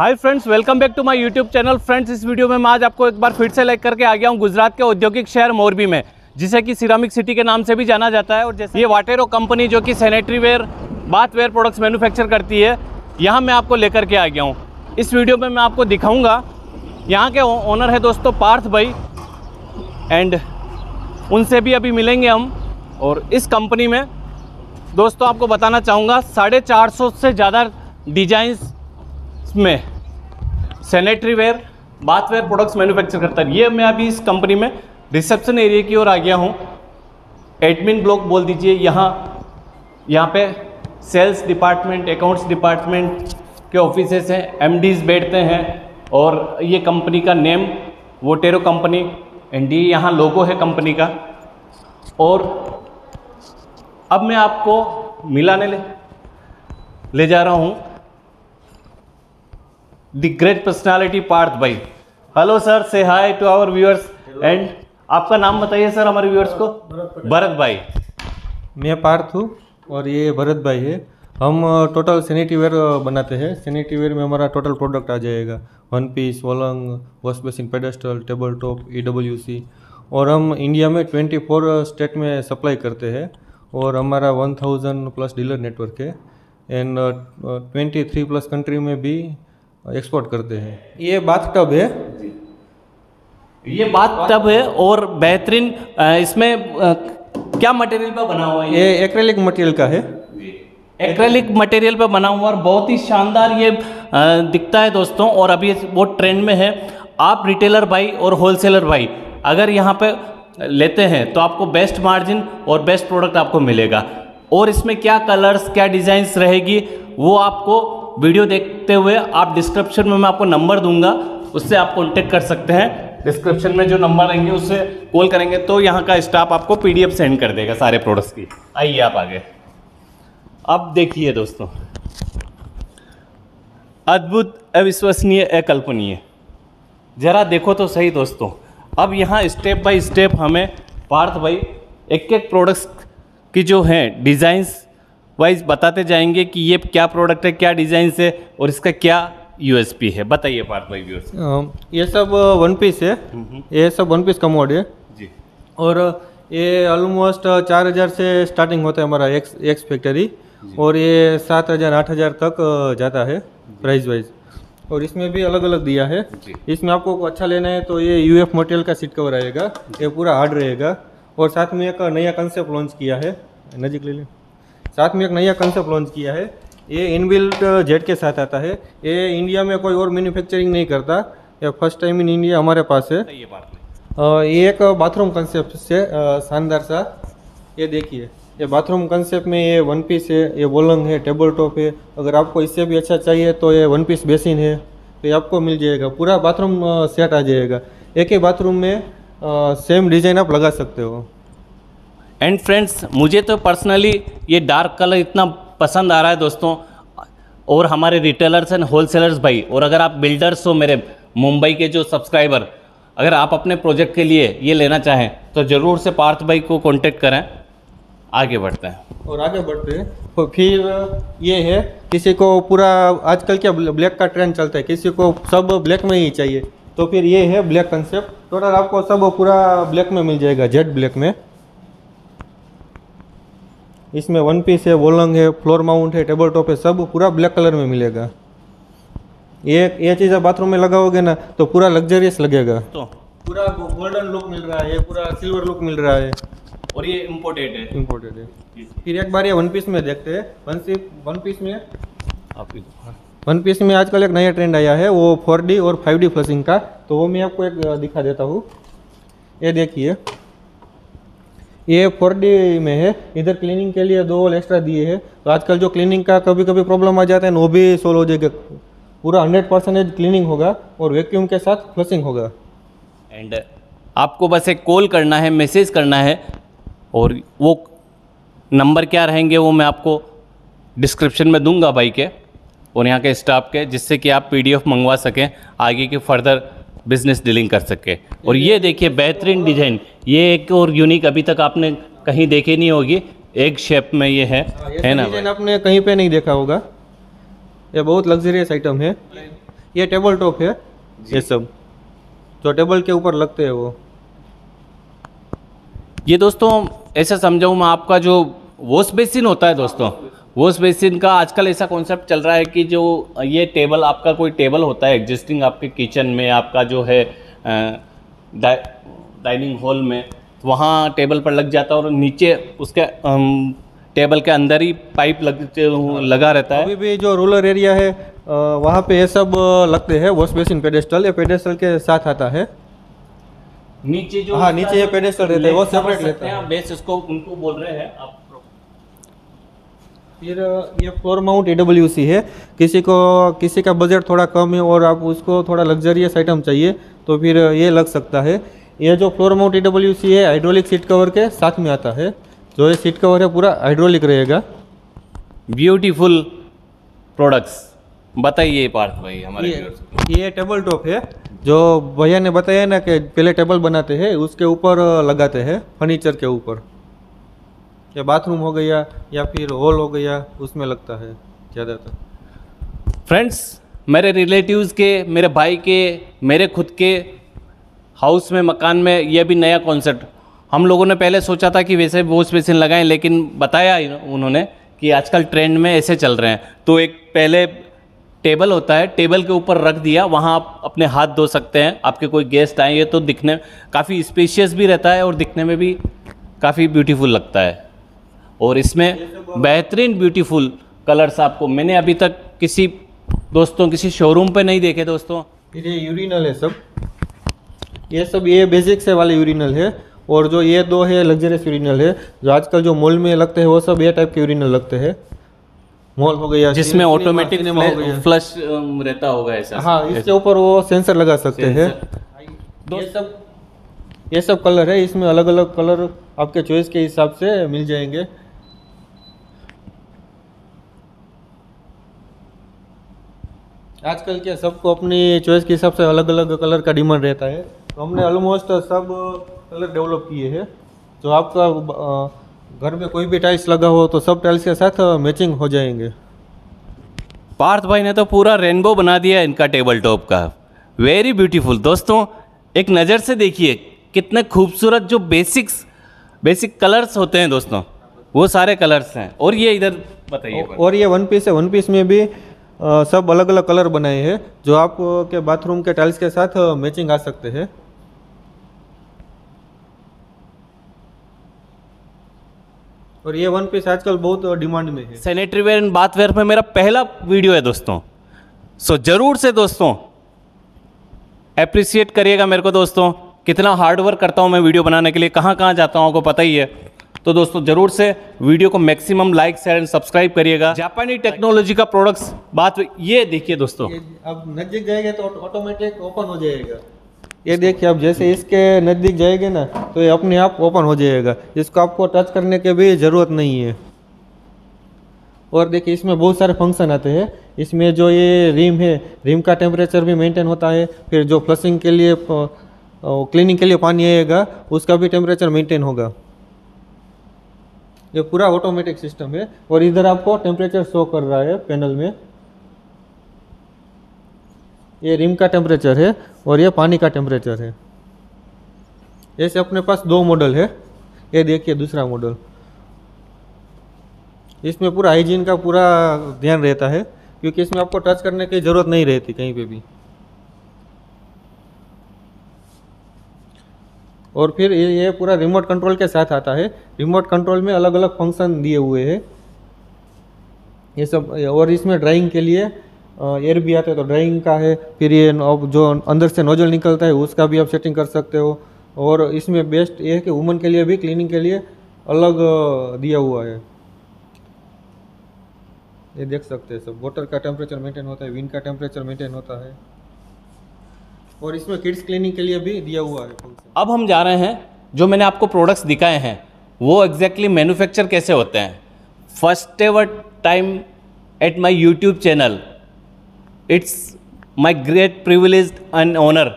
Hi friends, welcome back to my YouTube channel. Friends, इस video में मैं आज आपको एक बार फिर से लेकर के आ गया हूँ गुजरात के औद्योगिक शहर मोरबी में, जिसे कि सिरामिक सिटी के नाम से भी जाना जाता है। और जैसे ये वाटेरो कंपनी जो कि sanitary ware, bath ware products manufacture करती है, यहाँ मैं आपको लेकर के आ गया हूँ। इस वीडियो में मैं आपको दिखाऊँगा। यहाँ के ओनर है दोस्तों पार्थ भाई, एंड उनसे भी अभी मिलेंगे हम। और इस कंपनी में दोस्तों आपको बताना चाहूँगा 450 से ज़्यादा डिजाइंस में sanitary ware, bath ware products manufacture करता है। ये मैं अभी इस कंपनी में रिसेप्शन एरिया की ओर आ गया हूँ, एडमिन ब्लॉक बोल दीजिए। यहाँ पे सेल्स डिपार्टमेंट, अकाउंट्स डिपार्टमेंट के ऑफिसेस हैं, एमडीज बैठते हैं। और ये कंपनी का नेम वोटेरो कंपनी, एंड ये यहाँ लोगो है कंपनी का। और अब मैं आपको मिलाने ले जा रहा हूँ The great personality Parth भाई। Hello sir, say hi to our viewers. And आपका नाम बताइए सर हमारे व्यूअर्स को। भरत भाई। मैं पार्थ हूँ और ये भरत भाई है। हम टोटल सैनिटरी वेयर बनाते हैं। सैनिटरी वेयर में हमारा टोटल प्रोडक्ट आ जाएगा, one piece, wall hung, wash basin, pedestal, table top, EWC। और हम इंडिया में 24 स्टेट में सप्लाई करते हैं। और हमारा 1000+ डीलर नेटवर्क है, एंड 23+ कंट्री में भी एक्सपोर्ट करते हैं। ये बाथ टब है, और बेहतरीन इसमें क्या मटेरियल पर बना हुआ है? ये एक्रेलिक मटेरियल का है, एक्रेलिक मटेरियल पर बना हुआ और बहुत ही शानदार ये दिखता है दोस्तों। और अभी वो ट्रेंड में है। आप रिटेलर भाई और होलसेलर भाई अगर यहाँ पे लेते हैं तो आपको बेस्ट मार्जिन और बेस्ट प्रोडक्ट आपको मिलेगा। और इसमें क्या कलर्स, क्या डिज़ाइंस रहेगी वो आपको वीडियो देखते हुए, आप डिस्क्रिप्शन में मैं आपको नंबर दूंगा, उससे आप कॉन्टेक्ट कर सकते हैं। डिस्क्रिप्शन में जो नंबर रहेंगे उससे कॉल करेंगे तो यहाँ का स्टाफ आपको PDF सेंड कर देगा सारे प्रोडक्ट्स की। आइए आप आगे। अब देखिए दोस्तों, अद्भुत, अविश्वसनीय, अकल्पनीय। जरा देखो तो सही दोस्तों। अब यहाँ स्टेप बाय स्टेप हमें पार्थ भाई एक प्रोडक्ट्स की जो हैं डिज़ाइंस वाइज बताते जाएंगे कि ये क्या प्रोडक्ट है, क्या डिज़ाइन है और इसका क्या USP है। बताइए पार्थ भाई व्यूअर्स। ये सब वन पीस है, ये सब वन पीस कमोड है जी। और ये ऑलमोस्ट 4000 से स्टार्टिंग होता है हमारा एक्स फैक्ट्री, और ये 7000-8000 तक जाता है प्राइस वाइज। और इसमें भी अलग अलग दिया है। इसमें आपको अच्छा लेना है तो ये UF मटेरियल का सीट कवर आएगा, ये पूरा हार्ड रहेगा। और साथ में एक नया कंसेप्ट लॉन्च किया है, नज़दीक ले लें। साथ में एक नया कंसेप्ट लॉन्च किया है, ये इनबिल्ट जेट के साथ आता है। ये इंडिया में कोई और मैन्युफैक्चरिंग नहीं करता, ये फर्स्ट टाइम इन इंडिया हमारे पास है। ये एक बाथरूम कंसेप्ट से शानदार सा, ये देखिए, ये बाथरूम कंसेप्ट में ये वन पीस है, ये वॉलंग है, टेबल टॉप है। अगर आपको इससे भी अच्छा चाहिए तो ये वन पीस बेसिन है, तो ये आपको मिल जाएगा। पूरा बाथरूम सेट आ जाएगा, एक ही बाथरूम में सेम डिज़ाइन आप लगा सकते हो। एंड फ्रेंड्स, मुझे तो पर्सनली ये डार्क कलर इतना पसंद आ रहा है दोस्तों। और हमारे रिटेलर्स एंड होलसेलर्स भाई, और अगर आप बिल्डर्स हो मेरे मुंबई के जो सब्सक्राइबर, अगर आप अपने प्रोजेक्ट के लिए ये लेना चाहें तो ज़रूर से पार्थ भाई को कॉन्टेक्ट करें। आगे बढ़ते हैं तो फिर ये है, किसी को पूरा आजकल क्या ब्लैक का ट्रेंड चलता है, किसी को सब ब्लैक में ही चाहिए, तो फिर ये है ब्लैक कंसेप्ट। टोटल आपको सब पूरा ब्लैक में मिल जाएगा, जेट ब्लैक में। इसमें वन पीस है, वॉलंग है, फ्लोर माउंट है, टेबल टॉप है, सब पूरा ब्लैक कलर में मिलेगा। ये चीज़ आप बाथरूम में लगाओगे ना तो पूरा लग्जरियस लगेगा, तो पूरा गोल्डन लुक मिल रहा है, पूरा सिल्वर लुक मिल रहा है। और ये इम्पोर्टेड है, फिर एक बार ये वन पीस में देखते हैं। वन पीस में आजकल एक नया ट्रेंड आया है, वो 4D और 5D फ्लशिंग का, तो वो मैं आपको एक दिखा देता हूँ। ये देखिए, ये 4D में है। इधर क्लीनिंग के लिए 2 वॉल एक्स्ट्रा दिए हैं, तो आजकल जो क्लीनिंग का कभी कभी प्रॉब्लम आ जाता है वो भी सोल्व हो जाएगा। पूरा 100% क्लीनिंग होगा और वैक्यूम के साथ फ्लशिंग होगा। एंड आपको बस एक कॉल करना है, मैसेज करना है, और वो नंबर क्या रहेंगे वो मैं आपको डिस्क्रिप्शन में दूंगा भाई के और यहाँ के स्टाफ के, जिससे कि आप PDF मंगवा सकें, आगे के फर्दर बिजनेस डीलिंग कर सके। और ये देखिए बेहतरीन डिजाइन, ये एक और यूनिक, अभी तक आपने कहीं देखी नहीं होगी, एक शेप में ये है ना, आपने कहीं पे नहीं देखा होगा। ये बहुत लग्जरियस आइटम है। ये टेबल टॉप है ये सब, जो टेबल के ऊपर लगते हैं वो। ये दोस्तों ऐसा समझाऊँ मैं, आपका जो वॉश बेसिन होता है दोस्तों, वॉश बेसिन का आजकल ऐसा कॉन्सेप्ट चल रहा है कि जो ये टेबल, आपका कोई टेबल होता है एग्जिस्टिंग आपके किचन में, आपका जो है डाइनिंग हॉल में, वहाँ टेबल पर लग जाता है और नीचे उसके टेबल के अंदर ही पाइप लगा रहता है। अभी भी जो रूरल एरिया है वहाँ पे ये सब लगते हैं वॉश बेसिन पेडेस्टल, ये पेडेस्टल के साथ आता है नीचे जो, हाँ नीचे ये पेडेस्टल रहता है वो सेपरेट लेते हैं बेस, इसको उनको बोल रहे हैं आप। फिर ये फ्लोर माउंट EWC है, किसी को किसी का बजट थोड़ा कम है और आप उसको थोड़ा लग्जरियस आइटम चाहिए तो फिर ये लग सकता है। ये जो फ्लोर माउंट EWC है हाइड्रोलिक सीट कवर के साथ में आता है, जो ये सीट कवर है पूरा हाइड्रोलिक रहेगा। ब्यूटीफुल प्रोडक्ट्स बताइए पार्थ भाई हमारे। ये टेबल टॉप है, जो भैया ने बताया ना कि पहले टेबल बनाते हैं उसके ऊपर लगाते हैं फर्नीचर के ऊपर, या बाथरूम हो गया या फिर हॉल हो गया उसमें लगता है ज़्यादातर। फ्रेंड्स मेरे रिलेटिव्स के, मेरे भाई के, मेरे खुद के हाउस में, मकान में यह भी नया कॉन्सेप्ट। हम लोगों ने पहले सोचा था कि वैसे वॉश बेसिन लगाएं, लेकिन बताया उन्होंने कि आजकल ट्रेंड में ऐसे चल रहे हैं। तो एक पहले टेबल होता है, टेबल के ऊपर रख दिया, वहाँ आप अपने हाथ धो सकते हैं, आपके कोई गेस्ट आएंगे तो दिखने काफ़ी स्पेशियस भी रहता है और दिखने में भी काफ़ी ब्यूटीफुल लगता है। और इसमें बेहतरीन ब्यूटीफुल कलर्स आपको, मैंने अभी तक किसी दोस्तों किसी शोरूम पे नहीं देखे दोस्तों। ये यूरिनल है सब, ये सब ये बेसिक से वाले यूरिनल है, और जो ये दो है लग्जरियस यूरिनल है, जो आजकल जो मॉल में लगते हैं वो सब ये टाइप के यूरिनल लगते हैं। मॉल हो गया जिसमें ऑटोमेटिक फ्लश रहता होगा ऐसा, हाँ इसके ऊपर वो सेंसर लगा सकते हैं। ये सब कलर है, इसमें अलग अलग कलर आपके चॉइस के हिसाब से मिल जाएंगे। आजकल के सबको अपनी चॉइस के हिसाब से अलग अलग कलर का डिमांड रहता है, तो हमने ऑलमोस्ट सब कलर डेवलप किए हैं। जो आपका घर में कोई भी टाइल्स लगा हो तो सब टाइल्स के साथ मैचिंग हो जाएंगे। पार्थ भाई ने तो पूरा रेनबो बना दिया इनका टेबल टॉप का, वेरी ब्यूटीफुल। दोस्तों एक नज़र से देखिए कितने खूबसूरत जो बेसिक कलर्स होते हैं दोस्तों, वो सारे कलर्स हैं। और ये इधर बताइए, और ये वन पीस है, वन पीस में भी सब अलग अलग कलर बनाए हैं जो आपके बाथरूम के टाइल्स के साथ मैचिंग आ सकते हैं। और ये वन पीस आजकल बहुत डिमांड में है। Sanitary ware and bath ware में मेरा पहला वीडियो है दोस्तों, सो जरूर से दोस्तों एप्रिशिएट करिएगा मेरे को दोस्तों, कितना हार्डवर्क करता हूँ मैं वीडियो बनाने के लिए, कहाँ कहाँ जाता हूँ आपको पता ही है। तो दोस्तों ज़रूर से वीडियो को maximum like share and subscribe करिएगा। जापानी टेक्नोलॉजी का प्रोडक्ट्स बात, ये देखिए दोस्तों अब नज़दीक जाएंगे तो ऑटोमेटिक ओपन हो जाएगा। ये देखिए आप जैसे इसके नज़दीक जाएंगे ना तो ये अपने आप ओपन हो जाएगा, इसको आपको टच करने की भी ज़रूरत नहीं है। और देखिए इसमें बहुत सारे फंक्शन आते हैं, इसमें जो ये रिम है, रिम का टेम्परेचर भी मेंटेन होता है, फिर जो फ्लशिंग के लिए क्लीनिंग के लिए पानी आएगा उसका भी टेम्परेचर मेंटेन होगा। ये पूरा ऑटोमेटिक सिस्टम है। और इधर आपको टेम्परेचर शो कर रहा है पैनल में, ये रिम का टेम्परेचर है और ये पानी का टेम्परेचर है। ऐसे अपने पास दो मॉडल है, ये देखिए दूसरा मॉडल, इसमें पूरा हाइजीन का पूरा ध्यान रहता है क्योंकि इसमें आपको टच करने की ज़रूरत नहीं रहती कहीं पे भी। और फिर ये पूरा रिमोट कंट्रोल के साथ आता है, रिमोट कंट्रोल में अलग अलग फंक्शन दिए हुए हैं ये सब। और इसमें ड्राइंग के लिए एयर भी आता है तो ड्राइंग का है, फिर ये जो अंदर से नोजल निकलता है उसका भी आप सेटिंग कर सकते हो। और इसमें बेस्ट ये है कि वुमन के लिए भी क्लीनिंग के लिए अलग दिया हुआ है, ये देख सकते हैं सब। वाटर का टेम्परेचर मेंटेन होता है, विंड का टेम्परेचर मेंटेन होता है, और इसमें किड्स क्लीनिंग के लिए भी दिया हुआ है। अब हम जा रहे हैं, जो मैंने आपको प्रोडक्ट्स दिखाए हैं वो एग्जैक्टली मैन्युफैक्चर कैसे होते हैं। First ever time at my YouTube channel, it's my great privilege and honour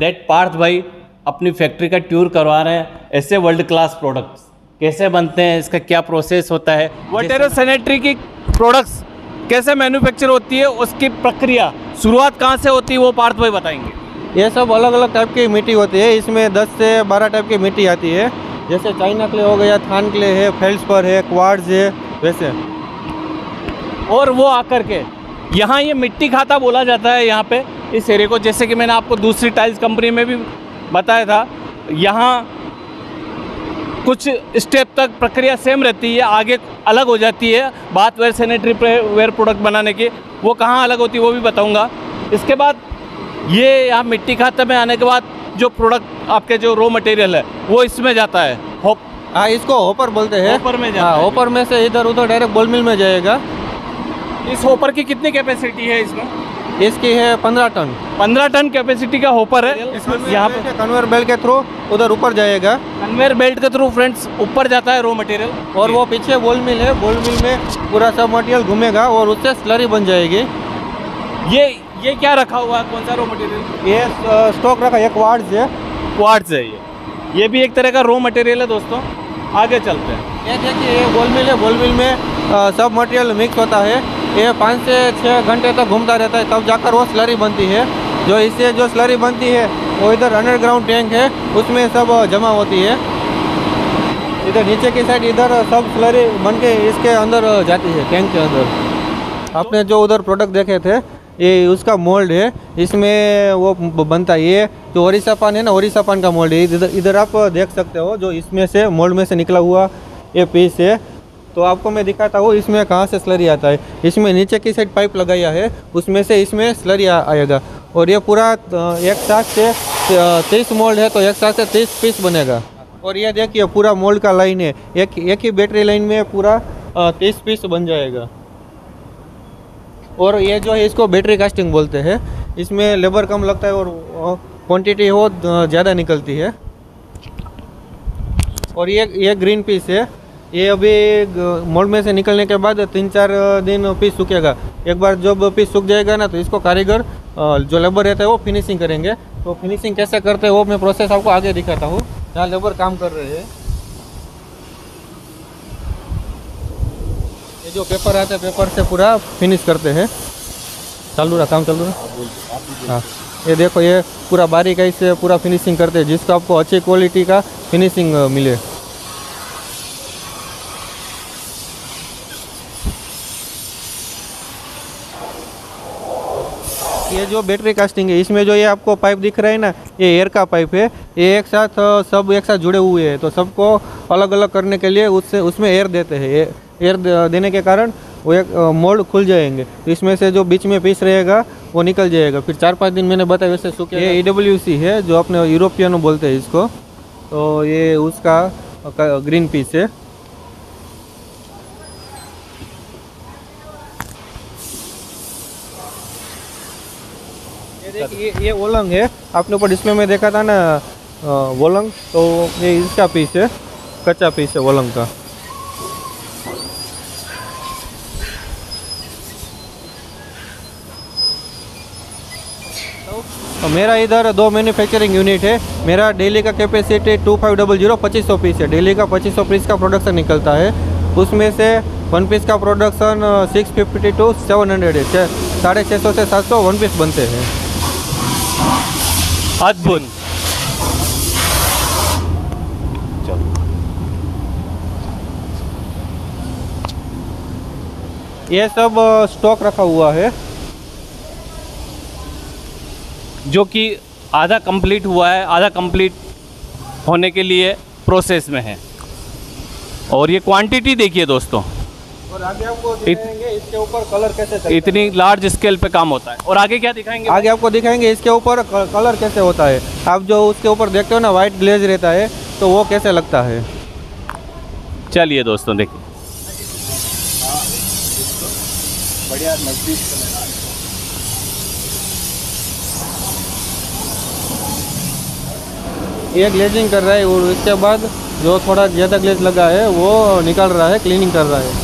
that Parth भाई अपनी फैक्ट्री का टूर करवा रहे हैं। ऐसे वर्ल्ड क्लास प्रोडक्ट्स कैसे बनते हैं, इसका क्या प्रोसेस होता है। वाटेरो सैनिटरी की प्रोडक्ट्स कैसे मैन्युफैक्चर होती है, उसकी प्रक्रिया शुरुआत कहाँ से होती है वो पार्थ भाई बताएंगे। ये सब अलग अलग टाइप की मिट्टी होती है, इसमें 10 से 12 टाइप की मिट्टी आती है, जैसे चाइना क्ले हो गया, थान क्ले है, फेल्सपर है, क्वार्ट्ज है, वैसे। और वो आकर के यहाँ ये मिट्टी खाता बोला जाता है यहाँ पे इस एरिया को, जैसे कि मैंने आपको दूसरी टाइल्स कंपनी में भी बताया था। यहाँ कुछ स्टेप तक प्रक्रिया सेम रहती है, आगे अलग हो जाती है। बात वेयर सैनिटरी वेयर प्रोडक्ट बनाने की, वो कहाँ अलग होती है वो भी बताऊँगा। इसके बाद ये यहाँ मिट्टी खाते में आने के बाद जो प्रोडक्ट आपके जो रॉ मटेरियल है वो इसमें जाता है, होप, हाँ इसको होपर बोलते हैं, होपर में जाता है। होपर में से इधर उधर डायरेक्ट बॉल मिल में जाएगा। इस होपर की कितनी कैपेसिटी है इसमें? इसकी है 15 टन। 15 टन कैपेसिटी का होपर है इसमें। यहाँ पे कन्वेयर बेल्ट के थ्रू उधर ऊपर जाएगा, कन्वेयर बेल्ट के थ्रू फ्रेंड्स ऊपर जाता है रॉ मटेरियल, और वो पीछे बॉल मिल है, बॉल मिल में पूरा सब मटेरियल घूमेगा और उससे स्लरी बन जाएगी। ये क्या रखा हुआ है, कौन सा रॉ मटेरियल? ये स्टॉक रखा है, क्वार्ट्ज है, क्वार्ट्ज है। ये भी एक तरह का रॉ मटेरियल है दोस्तों। आगे चलते हैं, ये देखिए ये बॉल मिल है, बॉल मिल में सब मटेरियल मिक्स होता है। ये 5 से 6 घंटे तक घूमता रहता है, तब जाकर वो स्लरी बनती है। जो इससे जो स्लरी बनती है वो इधर अंडरग्राउंड टैंक है, उसमें सब जमा होती है। इधर नीचे की साइड इधर सब स्लरी बन के इसके अंदर जाती है, टैंक के अंदर। आपने जो उधर प्रोडक्ट देखे थे ये उसका मोल्ड है, इसमें वो बनता है। ये जो ओरिसा पान है ना, ओरिसा पान का मोल्ड है। इधर आप देख सकते हो, जो इसमें से मोल्ड में से निकला हुआ ये पीस है। तो आपको मैं दिखाता हूँ इसमें कहाँ से स्लरी आता है। इसमें नीचे की साइड पाइप लगाया है, उसमें से इसमें स्लरी आएगा। और ये पूरा एक साथ से 30 मोल्ड है, तो एक साथ से 30 पीस बनेगा। और ये देखिए पूरा मोल्ड का लाइन है, एक ही बैटरी लाइन में पूरा 30 पीस बन जाएगा। और ये जो है इसको बैटरी कास्टिंग बोलते हैं। इसमें लेबर कम लगता है और क्वांटिटी हो ज़्यादा निकलती है। और ये ग्रीन पीस है, ये अभी मोल्ड में से निकलने के बाद 3-4 दिन पीस सूखेगा। एक बार जब पीस सूख जाएगा ना, तो इसको कारीगर जो लेबर रहता है वो फिनिशिंग करेंगे। तो फिनिशिंग कैसे करते हैं वो मैं प्रोसेस आपको आगे दिखाता हूँ, जहाँ लेबर काम कर रहे हैं। जो पेपर आता है, पेपर से पूरा फिनिश करते हैं। चालू रहा काम, चालू रहा। हाँ ये देखो, ये पूरा बारीकाई से पूरा फिनिशिंग करते हैं, जिसको आपको अच्छी क्वालिटी का फिनिशिंग मिले। ये जो बैटरी कास्टिंग है, इसमें जो ये आपको पाइप दिख रहा है ना, ये एयर का पाइप है। ये एक साथ सब एक साथ जुड़े हुए हैं, तो सबको अलग अलग करने के लिए उससे उसमें एयर देते हैं। एयर देने के कारण वो एक मोल्ड खुल जाएंगे। इसमें से जो बीच में पीस रहेगा वो निकल जाएगा, फिर 4-5 दिन मैंने बताया वैसे सूखे। ये EWC है, जो अपने यूरोपियन बोलते हैं इसको, तो ये उसका ग्रीन पीस है। ये वोलंग है, आपने ऊपर डिस्प्ले में देखा था ना वोलंग, तो ये इसका पीस है, कच्चा पीस है वोलंग का। मेरा इधर 2 मैन्युफैक्चरिंग यूनिट है। मेरा डेली का कैपेसिटी 2500 2500 पीस है। डेली का 2500 पीस का प्रोडक्शन निकलता है, उसमें से 1 पीस का प्रोडक्शन 650 to 700 है। 650 से 700 1 पीस बनते हैं। अद्भुत। ये सब स्टॉक रखा हुआ है, जो कि आधा कंप्लीट हुआ है, आधा कंप्लीट होने के लिए प्रोसेस में है। और ये क्वांटिटी देखिए दोस्तों, और आगे आपको दिखाएंगे इसके ऊपर कलर कैसे चलता है। इतनी लार्ज स्केल पे काम होता है। और आगे क्या दिखाएंगे? आगे आपको दिखाएंगे इसके ऊपर कलर कैसे होता है। आप जो उसके ऊपर देखते हो ना, वाइट ग्लेज रहता है, तो वो कैसे लगता है। चलिए दोस्तों देखिए, बढ़िया नज़दीक। ये ग्लेजिंग कर रहा है, और इसके बाद जो थोड़ा ज़्यादा ग्लेज लगा है वो निकाल रहा है, क्लीनिंग कर रहा है।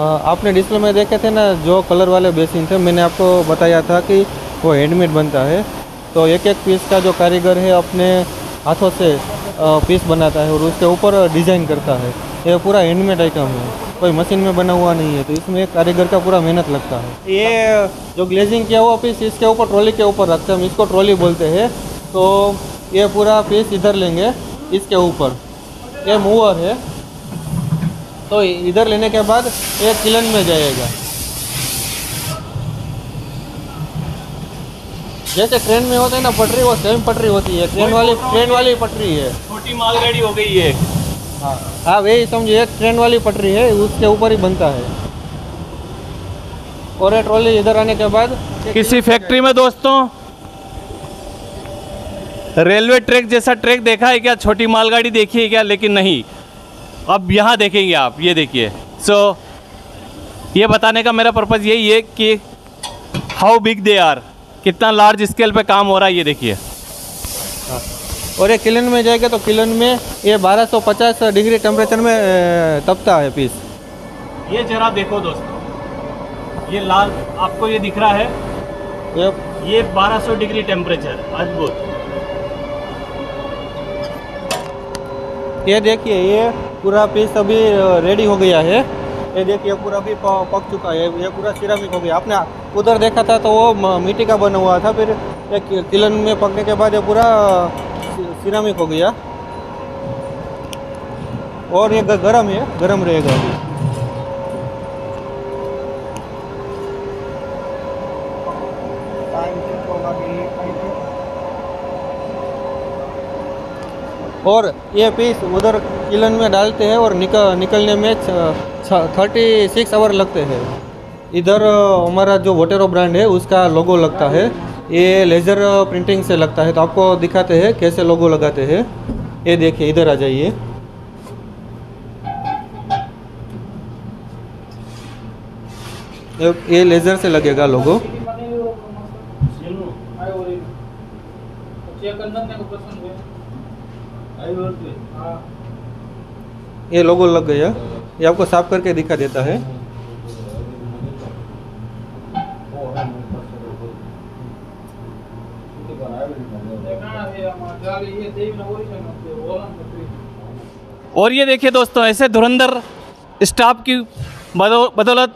आपने डिस्प्ले में देखे थे ना जो कलर वाले बेसिन थे, मैंने आपको बताया था कि वो हैंडमेड बनता है। तो एक एक पीस का जो कारीगर है अपने हाथों से पीस बनाता है और उसके ऊपर डिज़ाइन करता है। ये पूरा हैंडमेड आइटम है, कोई मशीन में बना हुआ नहीं है। तो इसमें कारीगर का पूरा मेहनत लगता है। ये जो ग्लेजिंग किया हुआ पीस इसके ऊपर ट्रॉली के ऊपर रखते हैं, हम इसको ट्रॉली बोलते हैं। तो ये पूरा पीस इधर लेंगे, इसके ऊपर ये मूवर है, तो इधर लेने के बाद ये किलन में जाएगा। जैसे ट्रेन में होता है ना पटरी, वो सेम पटरी होती है, ट्रेन वाली पटरी है, छोटी मालगाड़ी हो गई है। हाँ हाँ, वही समझिए, ट्रेन वाली पटरी है, उसके ऊपर ही बनता है। और ये ट्रॉली इधर आने के बाद किसी फैक्ट्री में दोस्तों रेलवे ट्रैक जैसा ट्रैक देखा है क्या, छोटी मालगाड़ी देखी है क्या? लेकिन नहीं, अब यहाँ देखेंगे आप, ये देखिए। सो ये बताने का मेरा पर्पज़ यही है कि हाउ बिग दे आर, कितना लार्ज स्केल पे काम हो रहा है, ये देखिए। और ये किलन में जाएगा तो किलन में ये 1250 डिग्री टेम्परेचर में तपता है पीस। ये जरा देखो दोस्तों, ये लाल आपको ये दिख रहा है, ये 1200 डिग्री टेम्परेचर, अद्भुत। ये देखिए, ये पूरा पीस अभी रेडी हो गया है। ये देखिए पूरा भी पक चुका है, ये पूरा सिरामिक हो गया। आपने उधर देखा था तो वो मिट्टी का बना हुआ था, फिर एक किलन में पकने के बाद ये पूरा सिरामिक हो गया। और ये गरम है, गरम रहेगा अभी। और ये पीस उधर किलन में डालते हैं और निकलने में 36 आवर लगते हैं। इधर हमारा जो वोटेरो ब्रांड है उसका लोगो लगता है, ये लेज़र प्रिंटिंग से लगता है। तो आपको दिखाते हैं कैसे लोगो लगाते हैं। ये देखिए, इधर आ जाइए। ये लेज़र से लगेगा लोगो। ये लोगो लग गया, ये आपको साफ करके दिखा देता है। और ये देखिए दोस्तों, ऐसे धुरंधर स्टाफ की बदौलत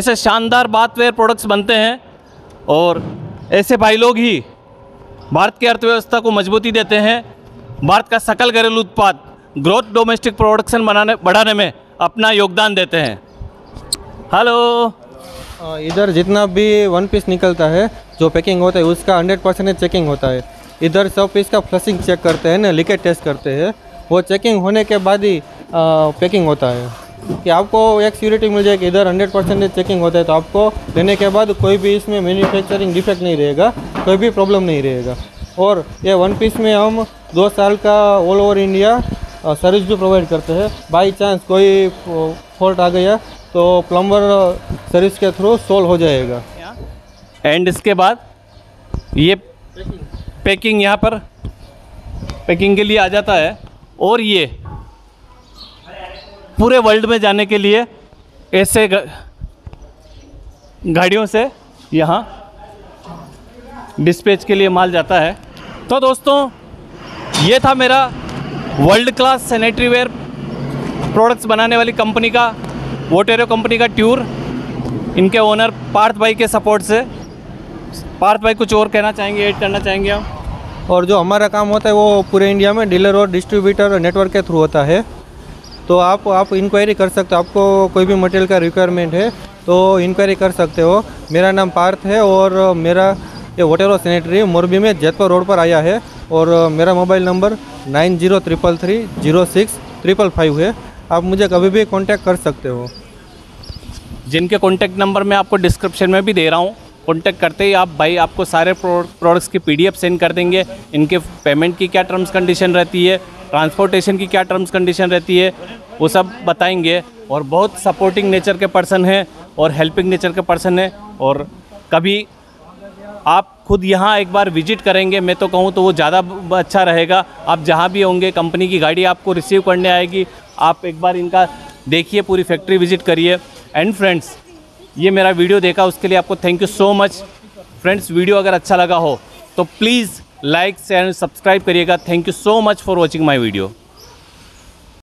ऐसे शानदार बाथवेयर प्रोडक्ट्स बनते हैं और ऐसे भाई लोग ही भारत की अर्थव्यवस्था को मजबूती देते हैं। भारत का सकल घरेलू उत्पाद ग्रोथ डोमेस्टिक प्रोडक्शन बढ़ाने में अपना योगदान देते हैं। हेलो, इधर जितना भी वन पीस निकलता है, जो पैकिंग होता है उसका 100% चेकिंग होता है। इधर सब पीस का फ्लशिंग चेक करते हैं ना, लीकेज टेस्ट करते हैं। वो चेकिंग होने के बाद ही पैकिंग होता है कि आपको एक सिक्योरिटी मिल जाएगी। इधर 100% चेकिंग होता है, तो आपको लेने के बाद कोई भी इसमें मैन्युफैक्चरिंग डिफेक्ट नहीं रहेगा, कोई भी प्रॉब्लम नहीं रहेगा। और ये वन पीस में हम 2 साल का ऑल ओवर इंडिया सर्विस भी प्रोवाइड करते हैं। बाई चांस कोई फॉल्ट आ गया तो प्लम्बर सर्विस के थ्रू सोल्व हो जाएगा। एंड इसके बाद ये पैकिंग यहाँ पर पैकिंग के लिए आ जाता है और ये पूरे वर्ल्ड में जाने के लिए ऐसे गाड़ियों से यहाँ डिस्पैच के लिए माल जाता है। तो दोस्तों ये था मेरा world class sanitary ware products बनाने वाली कंपनी का, वोटेरो कंपनी का टूर, इनके ओनर पार्थ भाई के सपोर्ट से। पार्थ भाई कुछ और कहना चाहेंगे, ऐड करना चाहेंगे आप? और जो हमारा काम होता है वो पूरे इंडिया में डीलर और डिस्ट्रीब्यूटर नेटवर्क के थ्रू होता है। तो आप इंक्वायरी कर सकते हो, आपको कोई भी मटेरियल का रिक्वायरमेंट है तो इंक्वायरी कर सकते हो। मेरा नाम पार्थ है और मेरा ये वोटेरो सैनिटरी मोरबी में जेतपुर रोड पर आया है। और मेरा मोबाइल नंबर 9033306555 है, आप मुझे कभी भी कांटेक्ट कर सकते हो। जिनके कांटेक्ट नंबर मैं आपको डिस्क्रिप्शन में भी दे रहा हूँ, कांटेक्ट करते ही आप भाई आपको सारे प्रोडक्ट्स की PDF सेंड कर देंगे। इनके पेमेंट की क्या टर्म्स कंडीशन रहती है, ट्रांसपोर्टेशन की क्या टर्म्स कंडीशन रहती है, वो सब बताएंगे। और बहुत सपोर्टिंग नेचर के पर्सन हैं और हेल्पिंग नेचर के पर्सन हैं। और कभी आप खुद यहाँ एक बार विजिट करेंगे, मैं तो कहूँ तो वो ज़्यादा अच्छा रहेगा। आप जहाँ भी होंगे कंपनी की गाड़ी आपको रिसीव करने आएगी। आप एक बार इनका देखिए, पूरी फैक्ट्री विजिट करिए। एंड फ्रेंड्स ये मेरा वीडियो देखा उसके लिए आपको thank you so much. Friends video अगर अच्छा लगा हो तो प्लीज़ लाइक शेयर सब्सक्राइब करिएगा। Thank you so much for watching my video.